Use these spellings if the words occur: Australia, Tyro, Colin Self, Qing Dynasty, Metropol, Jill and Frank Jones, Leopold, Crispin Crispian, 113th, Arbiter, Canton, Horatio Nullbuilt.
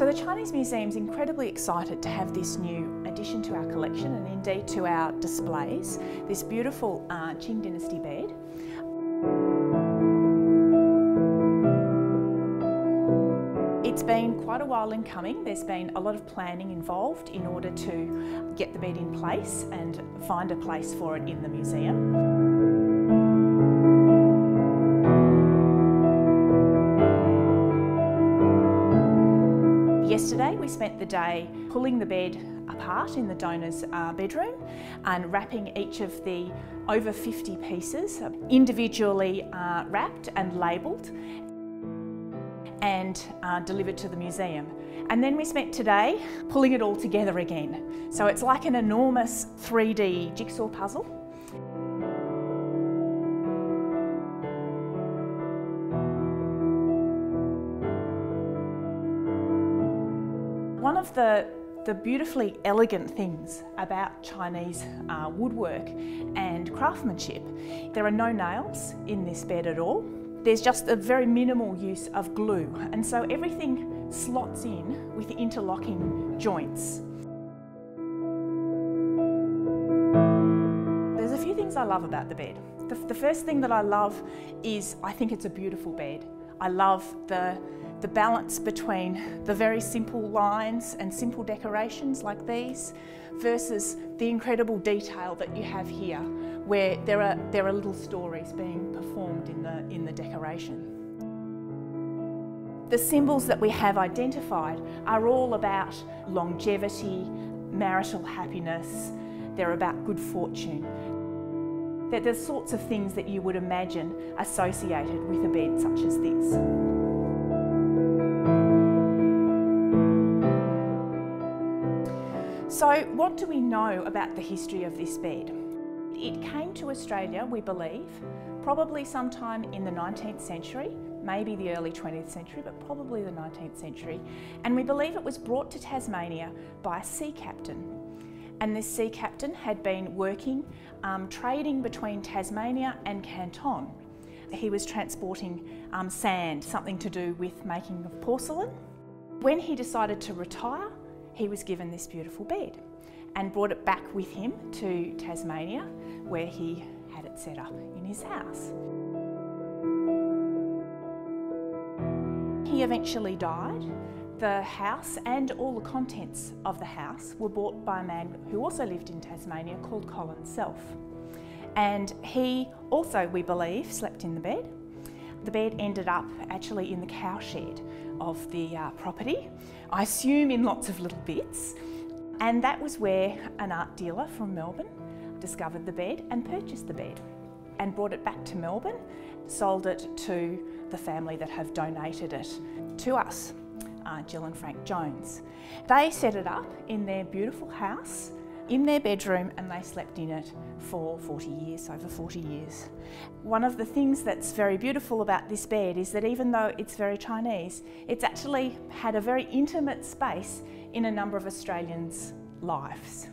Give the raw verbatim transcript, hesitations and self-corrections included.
So the Chinese Museum's incredibly excited to have this new addition to our collection and indeed to our displays, this beautiful uh, Qing Dynasty bed. It's been quite a while in coming. There's been a lot of planning involved in order to get the bed in place and find a place for it in the museum. Yesterday we spent the day pulling the bed apart in the donor's uh, bedroom and wrapping each of the over fifty pieces individually uh, wrapped and labelled and uh, delivered to the museum. And then we spent today pulling it all together again. So it's like an enormous three D jigsaw puzzle. One of the, the beautifully elegant things about Chinese uh, woodwork and craftsmanship, there are no nails in this bed at all. There's just a very minimal use of glue, and so everything slots in with interlocking joints. There's a few things I love about the bed. The, the first thing that I love is I think it's a beautiful bed. I love the, the balance between the very simple lines and simple decorations like these versus the incredible detail that you have here where there are, there are little stories being performed in the, in the decoration. The symbols that we have identified are all about longevity, marital happiness, they're about good fortune. They're the sorts of things that you would imagine associated with a bed such as this. So what do we know about the history of this bed? It came to Australia, we believe, probably sometime in the nineteenth century, maybe the early twentieth century, but probably the nineteenth century. And we believe it was brought to Tasmania by a sea captain. And this sea captain had been working, um, trading between Tasmania and Canton. He was transporting um, sand, something to do with making of porcelain. When he decided to retire, he was given this beautiful bed and brought it back with him to Tasmania, where he had it set up in his house. He eventually died. The house and all the contents of the house were bought by a man who also lived in Tasmania called Colin Self. And he also, we believe, slept in the bed. The bed ended up actually in the cowshed of the uh, property, I assume in lots of little bits. And that was where an art dealer from Melbourne discovered the bed and purchased the bed and brought it back to Melbourne, sold it to the family that have donated it to us. Uh, Jill and Frank Jones. They set it up in their beautiful house, in their bedroom, and they slept in it for forty years, over forty years. One of the things that's very beautiful about this bed is that even though it's very Chinese, it's actually had a very intimate space in a number of Australians' lives.